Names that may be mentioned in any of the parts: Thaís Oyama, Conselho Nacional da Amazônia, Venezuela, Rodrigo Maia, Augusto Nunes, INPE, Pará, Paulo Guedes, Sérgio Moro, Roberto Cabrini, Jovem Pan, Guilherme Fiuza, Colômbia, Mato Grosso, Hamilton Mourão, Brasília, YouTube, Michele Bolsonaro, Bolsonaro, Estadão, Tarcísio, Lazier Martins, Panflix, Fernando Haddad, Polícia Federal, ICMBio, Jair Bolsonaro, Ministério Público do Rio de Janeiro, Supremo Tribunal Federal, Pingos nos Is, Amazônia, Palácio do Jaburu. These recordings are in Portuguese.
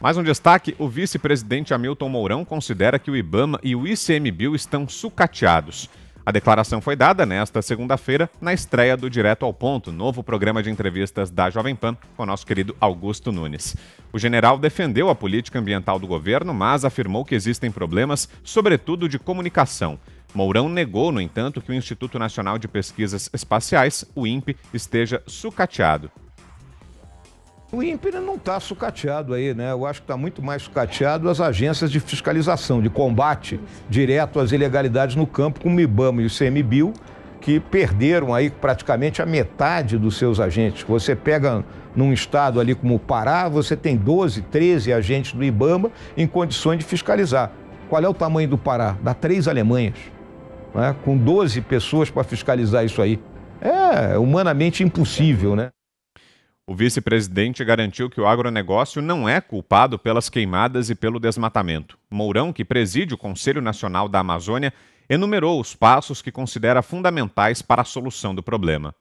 Mais um destaque, o vice-presidente Hamilton Mourão considera que o IBAMA e o ICMBio estão sucateados. A declaração foi dada nesta segunda-feira na estreia do Direto ao Ponto, novo programa de entrevistas da Jovem Pan com o nosso querido Augusto Nunes. O general defendeu a política ambiental do governo, mas afirmou que existem problemas, sobretudo de comunicação. Mourão negou, no entanto, que o Instituto Nacional de Pesquisas Espaciais, o INPE, esteja sucateado. O INPE não está sucateado aí, né? Eu acho que está muito mais sucateado as agências de fiscalização, de combate direto às ilegalidades no campo, como o IBAMA e o ICMBio, que perderam aí praticamente a metade dos seus agentes. Você pega num estado ali como o Pará, você tem 12, 13 agentes do IBAMA em condições de fiscalizar. Qual é o tamanho do Pará? Dá 3 Alemanhas, né? Com 12 pessoas para fiscalizar isso aí. É humanamente impossível, né? O vice-presidente garantiu que o agronegócio não é culpado pelas queimadas e pelo desmatamento. Mourão, que preside o Conselho Nacional da Amazônia, enumerou os passos que considera fundamentais para a solução do problema.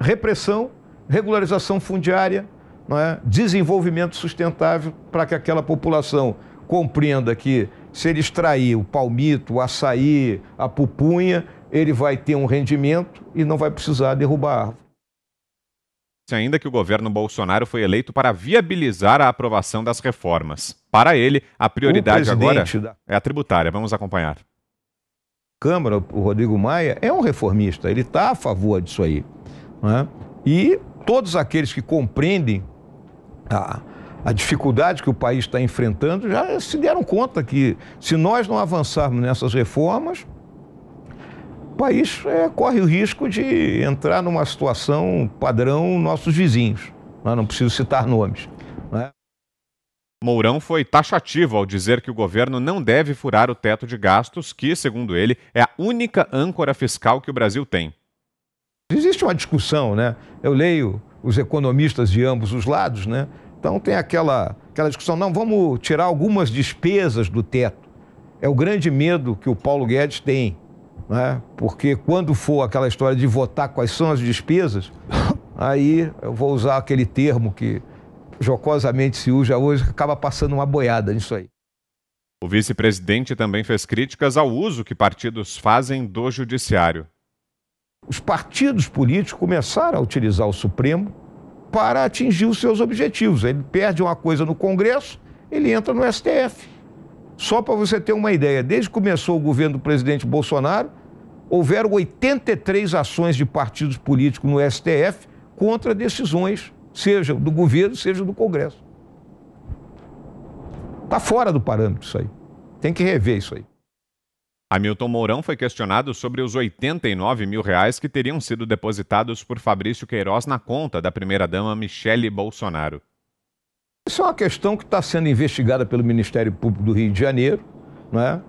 Repressão, regularização fundiária, não é? Desenvolvimento sustentável para que aquela população compreenda que se ele extrair o palmito, o açaí, a pupunha, ele vai ter um rendimento e não vai precisar derrubar a árvore. Ainda que o governo Bolsonaro foi eleito para viabilizar a aprovação das reformas. Para ele, a prioridade agora é a tributária. Vamos acompanhar. Câmara, o Rodrigo Maia, é um reformista, ele está a favor disso aí, né? E todos aqueles que compreendem a dificuldade que o país está enfrentando já se deram conta que se nós não avançarmos nessas reformas, o país corre o risco de entrar numa situação padrão nossos vizinhos. Não preciso citar nomes, né? Mourão foi taxativo ao dizer que o governo não deve furar o teto de gastos, que, segundo ele, é a única âncora fiscal que o Brasil tem. Existe uma discussão, né? Eu leio os economistas de ambos os lados, né? Então tem aquela discussão, não, vamos tirar algumas despesas do teto. É o grande medo que o Paulo Guedes tem. Porque quando for aquela história de votar quais são as despesas, aí eu vou usar aquele termo que jocosamente se usa hoje, que acaba passando uma boiada nisso aí. O vice-presidente também fez críticas ao uso que partidos fazem do judiciário. Os partidos políticos começaram a utilizar o Supremo para atingir os seus objetivos. Ele perde uma coisa no Congresso, ele entra no STF. Só para você ter uma ideia, desde que começou o governo do presidente Bolsonaro, houveram 83 ações de partidos políticos no STF contra decisões, seja do governo, seja do Congresso. Está fora do parâmetro isso aí. Tem que rever isso aí. Hamilton Mourão foi questionado sobre os R$ 89 mil que teriam sido depositados por Fabrício Queiroz na conta da primeira-dama Michele Bolsonaro. Isso é uma questão que está sendo investigada pelo Ministério Público do Rio de Janeiro, né?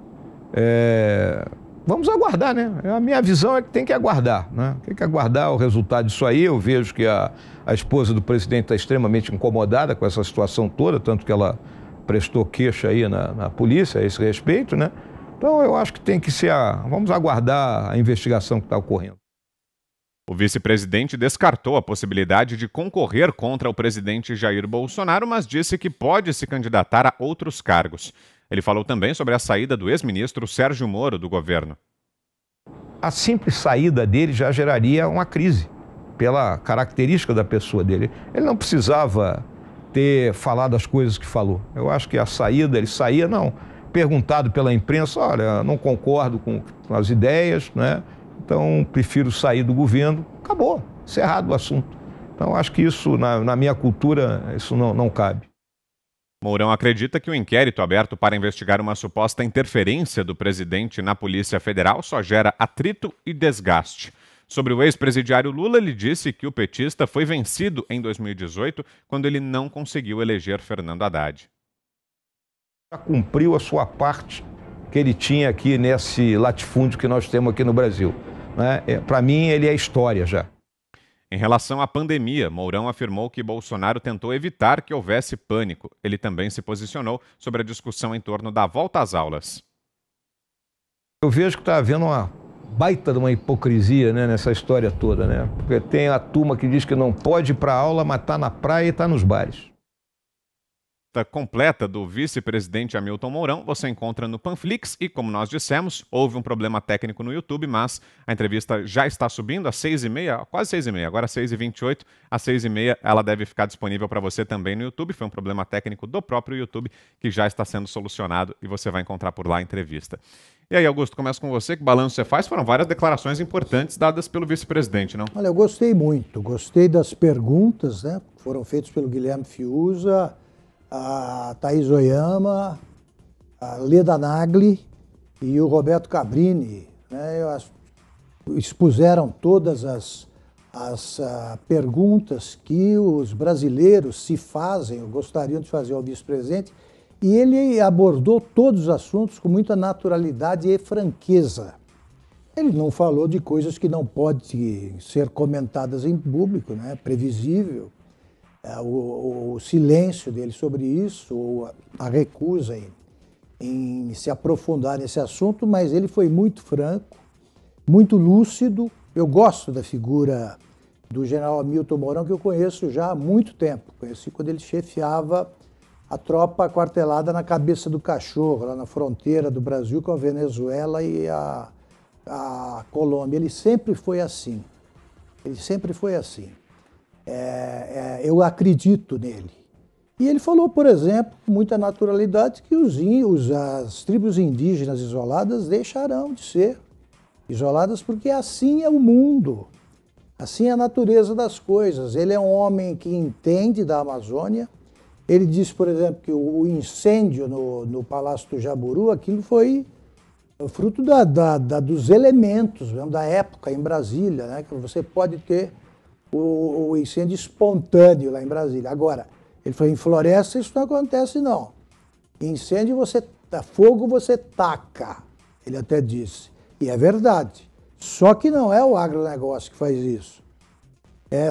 Vamos aguardar, né? A minha visão é que tem que aguardar, né? Tem que aguardar o resultado disso aí. Eu vejo que a esposa do presidente está extremamente incomodada com essa situação toda, tanto que ela prestou queixa aí na polícia a esse respeito, né? Então eu acho que tem que ser vamos aguardar a investigação que está ocorrendo. O vice-presidente descartou a possibilidade de concorrer contra o presidente Jair Bolsonaro, mas disse que pode se candidatar a outros cargos. Ele falou também sobre a saída do ex-ministro Sérgio Moro do governo. A simples saída dele já geraria uma crise, pela característica da pessoa dele. Ele não precisava ter falado as coisas que falou. Eu acho que a saída, ele saía, não. Perguntado pela imprensa, olha, não concordo com as ideias, né? Então, prefiro sair do governo. Acabou, encerrado o assunto. Então, acho que isso, na minha cultura, isso não cabe. Mourão acredita que o inquérito aberto para investigar uma suposta interferência do presidente na Polícia Federal só gera atrito e desgaste. Sobre o ex-presidiário Lula, ele disse que o petista foi vencido em 2018, quando ele não conseguiu eleger Fernando Haddad. Já cumpriu a sua parte que ele tinha aqui nesse latifúndio que nós temos aqui no Brasil, né? Para mim, ele é história já. Em relação à pandemia, Mourão afirmou que Bolsonaro tentou evitar que houvesse pânico. Ele também se posicionou sobre a discussão em torno da volta às aulas. Eu vejo que está havendo uma baita de uma hipocrisia, né, nessa história toda, né? Porque tem a turma que diz que não pode ir para aula, mas está na praia e está nos bares. entrevista completa do vice-presidente Hamilton Mourão você encontra no Panflix e, como nós dissemos, houve um problema técnico no YouTube, mas a entrevista já está subindo às 6h30, quase 6h30, agora 6h28, às 6h30 ela deve ficar disponível para você também no YouTube. Foi um problema técnico do próprio YouTube que já está sendo solucionado e você vai encontrar por lá a entrevista. E aí, Augusto, começo com você. Que balanço você faz? Foram várias declarações importantes dadas pelo vice-presidente, não? Olha, eu gostei muito. Gostei das perguntas, né? Foram feitas pelo Guilherme Fiuza, a Thaís Oyama, a Leda Nagli e o Roberto Cabrini. Né? Expuseram todas as perguntas que os brasileiros se fazem, ou gostariam de fazer ao vice-presidente. E ele abordou todos os assuntos com muita naturalidade e franqueza. Ele não falou de coisas que não podem ser comentadas em público, né? Previsível. O silêncio dele sobre isso, ou a recusa em se aprofundar nesse assunto, mas ele foi muito franco, muito lúcido. Eu gosto da figura do general Hamilton Mourão, que eu conheço já há muito tempo. Conheci quando ele chefiava a tropa aquartelada na Cabeça do Cachorro, lá na fronteira do Brasil com a Venezuela e a Colômbia. Ele sempre foi assim. Ele sempre foi assim. Eu acredito nele. E ele falou, por exemplo, com muita naturalidade, que as tribos indígenas isoladas deixarão de ser isoladas, porque assim é o mundo. Assim é a natureza das coisas. Ele é um homem que entende da Amazônia. Ele disse, por exemplo, que o incêndio no Palácio do Jaburu, aquilo foi fruto dos elementos mesmo, da época em Brasília, né? Que você pode ter o incêndio espontâneo lá em Brasília. Agora, ele falou, em floresta isso não acontece, não. Incêndio, fogo você taca, ele até disse. E é verdade. Só que não é o agronegócio que faz isso.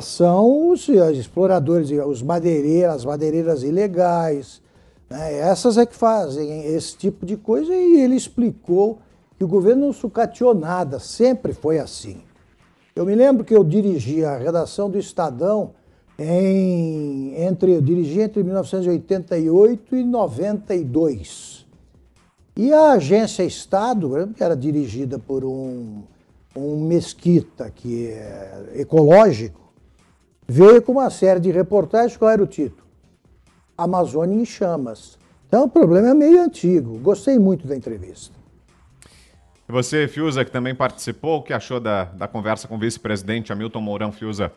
São os exploradores, as madeireiras ilegais, né? Essas é que fazem esse tipo de coisa, e ele explicou que o governo não sucateou nada, sempre foi assim. Eu me lembro que eu dirigi a redação do Estadão entre 1988 e 92. E a agência Estado, que era dirigida por um mesquita, que é ecológico, veio com uma série de reportagens. Qual era o título? Amazônia em Chamas. Então o problema é meio antigo. Gostei muito da entrevista. E você, Fiuza, que também participou, o que achou da conversa com o vice-presidente Hamilton Mourão, Fiuza?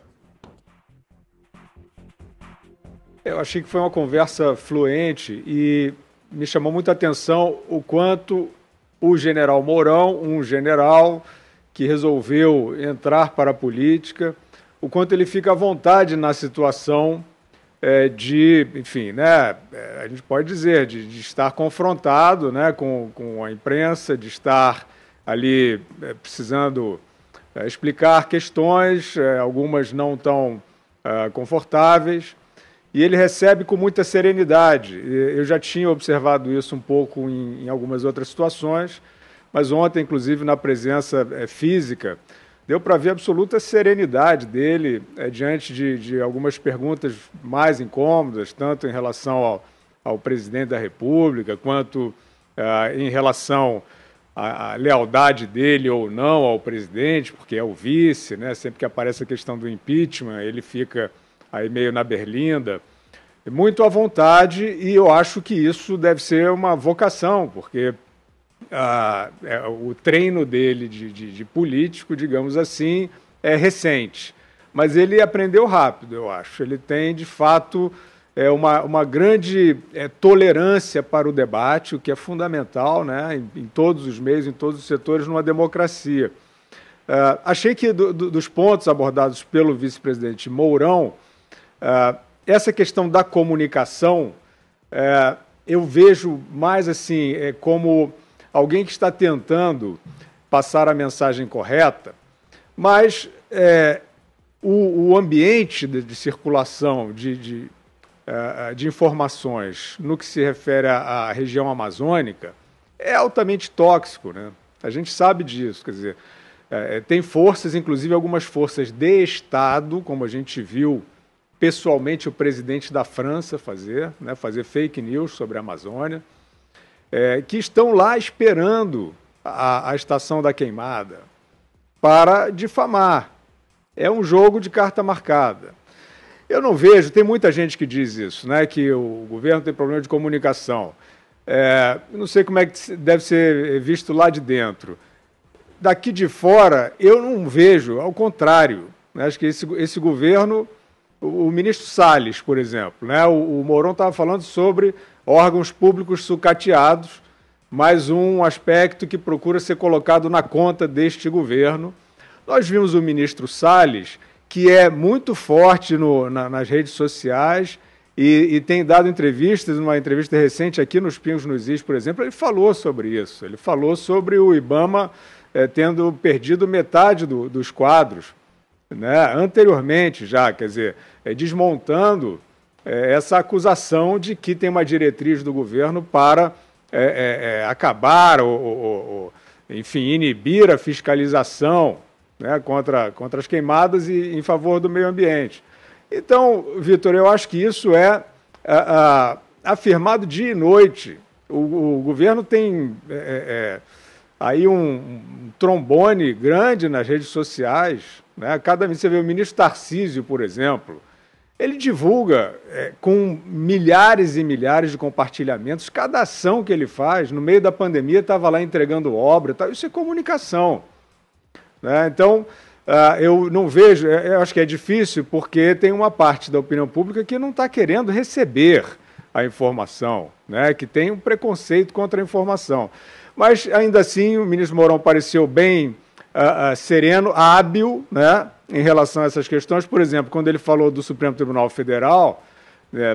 Eu achei que foi uma conversa fluente e me chamou muita atenção o quanto o general Mourão, um general que resolveu entrar para a política, o quanto ele fica à vontade na situação enfim, né, a gente pode dizer, de estar confrontado, né, com a imprensa, de estar ali precisando explicar questões, algumas não tão confortáveis, e ele recebe com muita serenidade. Eu já tinha observado isso um pouco em algumas outras situações, mas ontem, inclusive, na presença física, deu para ver a absoluta serenidade dele diante de algumas perguntas mais incômodas, tanto em relação ao presidente da República, quanto em relação à lealdade dele ou não ao presidente, porque é o vice, né? Sempre que aparece a questão do impeachment, ele fica aí meio na berlinda, muito à vontade, e eu acho que isso deve ser uma vocação, porque o treino dele de político, digamos assim, é recente. Mas ele aprendeu rápido, eu acho. Ele tem, de fato, uma grande tolerância para o debate, o que é fundamental, né, em todos os meios, em todos os setores, numa democracia. Achei que, dos pontos abordados pelo vice-presidente Mourão, essa questão da comunicação, eu vejo mais assim como alguém que está tentando passar a mensagem correta, mas o ambiente de circulação de informações no que se refere à região amazônica é altamente tóxico, né? A gente sabe disso, quer dizer, tem forças, inclusive algumas forças de Estado, como a gente viu pessoalmente o presidente da França fazer, né, fazer fake news sobre a Amazônia, que estão lá esperando a estação da queimada para difamar. É um jogo de carta marcada. Eu não vejo, tem muita gente que diz isso, né, que o governo tem problema de comunicação. Não sei como é que deve ser visto lá de dentro. Daqui de fora, eu não vejo, ao contrário. Né, acho que esse governo, o ministro Salles, por exemplo, né, o Mourão estava falando sobre órgãos públicos sucateados, mais um aspecto que procura ser colocado na conta deste governo. Nós vimos o ministro Salles, que é muito forte nas redes sociais e tem dado entrevistas, numa entrevista recente aqui nos Pingos nos Is, por exemplo, ele falou sobre isso, ele falou sobre o IBAMA tendo perdido metade dos quadros, né, anteriormente já, quer dizer, desmontando essa acusação de que tem uma diretriz do governo para acabar ou, enfim, inibir a fiscalização, né, contra as queimadas e em favor do meio ambiente. Então, Vitor, eu acho que isso é afirmado dia e noite. O governo tem aí um trombone grande nas redes sociais. Né? Cada vez você vê o ministro Tarcísio, por exemplo, ele divulga com milhares e milhares de compartilhamentos cada ação que ele faz. No meio da pandemia, estava lá entregando obra, tal. Isso é comunicação. Então, eu não vejo, eu acho que é difícil, porque tem uma parte da opinião pública que não está querendo receber a informação, né, que tem um preconceito contra a informação. Mas, ainda assim, o ministro Mourão pareceu bem sereno, hábil, né, em relação a essas questões. Por exemplo, quando ele falou do Supremo Tribunal Federal,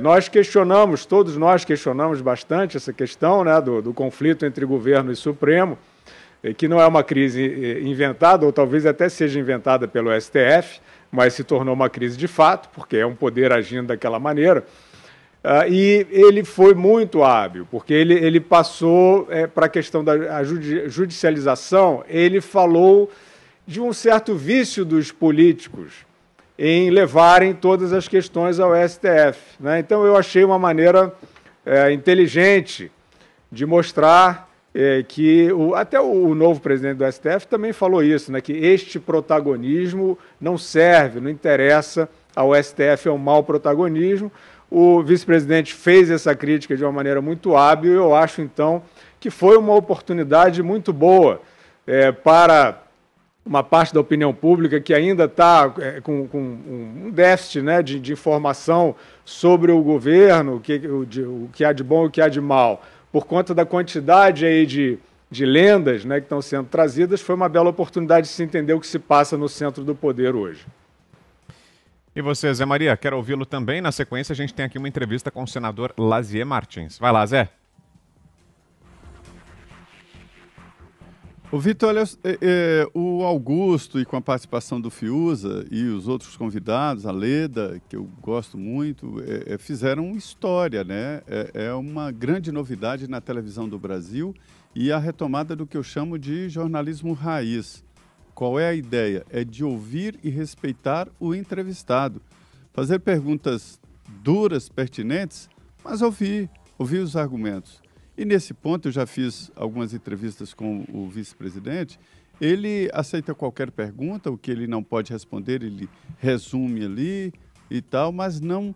nós questionamos, todos nós questionamos bastante essa questão, né, do conflito entre governo e Supremo, que não é uma crise inventada, ou talvez até seja inventada pelo STF, mas se tornou uma crise de fato, porque é um poder agindo daquela maneira. E ele foi muito hábil, porque ele passou para a questão da judicialização, ele falou de um certo vício dos políticos em levarem todas as questões ao STF. Né? Então, eu achei uma maneira inteligente de mostrar que até o novo presidente do STF também falou isso, né, que este protagonismo não serve, não interessa ao STF, é um mau protagonismo. O vice-presidente fez essa crítica de uma maneira muito hábil, e eu acho, então, que foi uma oportunidade muito boa para uma parte da opinião pública que ainda está com um déficit, né, de informação sobre o governo, o que há de bom e o que há de mal. Por conta da quantidade aí de lendas, né, que estão sendo trazidas, foi uma bela oportunidade de se entender o que se passa no centro do poder hoje. E você, Zé Maria, quero ouvi-lo também. Na sequência, a gente tem aqui uma entrevista com o senador Lazier Martins. Vai lá, Zé. O Vitor, olha, o Augusto, e com a participação do Fiuza e os outros convidados, a Leda, que eu gosto muito, fizeram história, né? É uma grande novidade na televisão do Brasil e a retomada do que eu chamo de jornalismo raiz. Qual é a ideia? É de ouvir e respeitar o entrevistado. Fazer perguntas duras, pertinentes, mas ouvir os argumentos. E nesse ponto, eu já fiz algumas entrevistas com o vice-presidente, ele aceita qualquer pergunta, o que ele não pode responder, ele resume ali e tal, mas não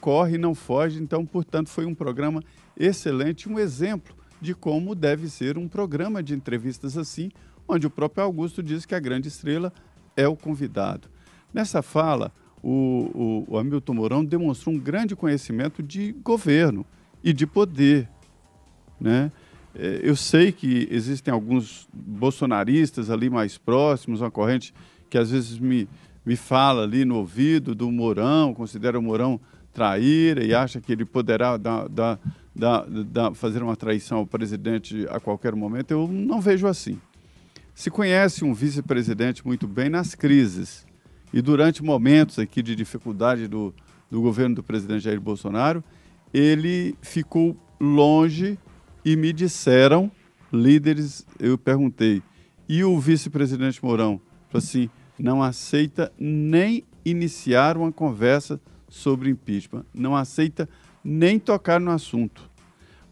corre, não foge. Então, portanto, foi um programa excelente, um exemplo de como deve ser um programa de entrevistas assim, onde o próprio Augusto diz que a grande estrela é o convidado. Nessa fala, o Hamilton Mourão demonstrou um grande conhecimento de governo e de poder. Né? Eu sei que existem alguns bolsonaristas ali mais próximos, uma corrente que às vezes me fala ali no ouvido do Mourão, considera o Mourão traíra e acha que ele poderá fazer uma traição ao presidente a qualquer momento. Eu não vejo assim. Se conhece um vice-presidente muito bem nas crises e durante momentos aqui de dificuldade do governo do presidente Jair Bolsonaro, ele ficou longe. E me disseram, líderes, eu perguntei, e o vice-presidente Mourão falou assim, não aceita nem iniciar uma conversa sobre impeachment, não aceita nem tocar no assunto.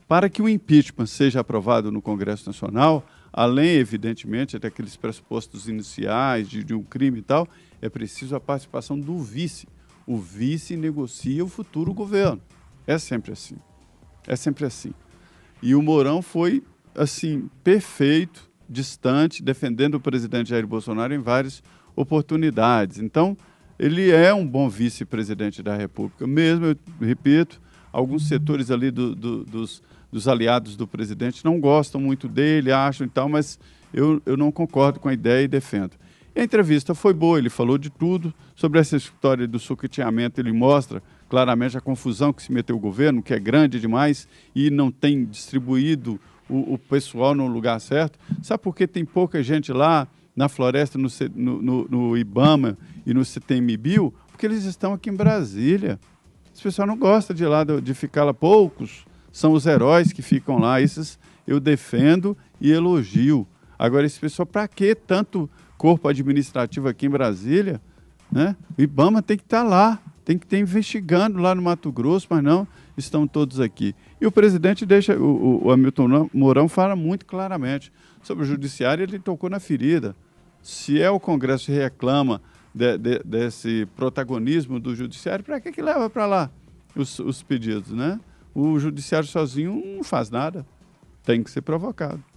Para que o impeachment seja aprovado no Congresso Nacional, além, evidentemente, daqueles pressupostos iniciais de um crime e tal, é preciso a participação do vice. O vice negocia o futuro governo. É sempre assim. É sempre assim. E o Mourão foi, assim, perfeito, distante, defendendo o presidente Jair Bolsonaro em várias oportunidades. Então, ele é um bom vice-presidente da República. Mesmo, eu repito, alguns setores ali dos aliados do presidente não gostam muito dele, acham e tal, mas eu não concordo com a ideia e defendo. E a entrevista foi boa, ele falou de tudo. Sobre essa história do sucateamento, ele mostra claramente a confusão que se meteu o governo, que é grande demais e não tem distribuído o pessoal no lugar certo. Sabe por que tem pouca gente lá na floresta, no IBAMA e no ICMBio? Porque eles estão aqui em Brasília. Esse pessoal não gosta de ir lá, de ficar lá. Poucos são os heróis que ficam lá. Esses eu defendo e elogio. Agora, esse pessoal, para que tanto corpo administrativo aqui em Brasília, né? O IBAMA tem que estar lá, tem que estar investigando lá no Mato Grosso, mas não, estão todos aqui. E o presidente deixa, o Hamilton Mourão fala muito claramente sobre o judiciário, ele tocou na ferida. Se é o Congresso que reclama desse protagonismo do judiciário, para que leva para lá os pedidos, né? O judiciário sozinho não faz nada, tem que ser provocado.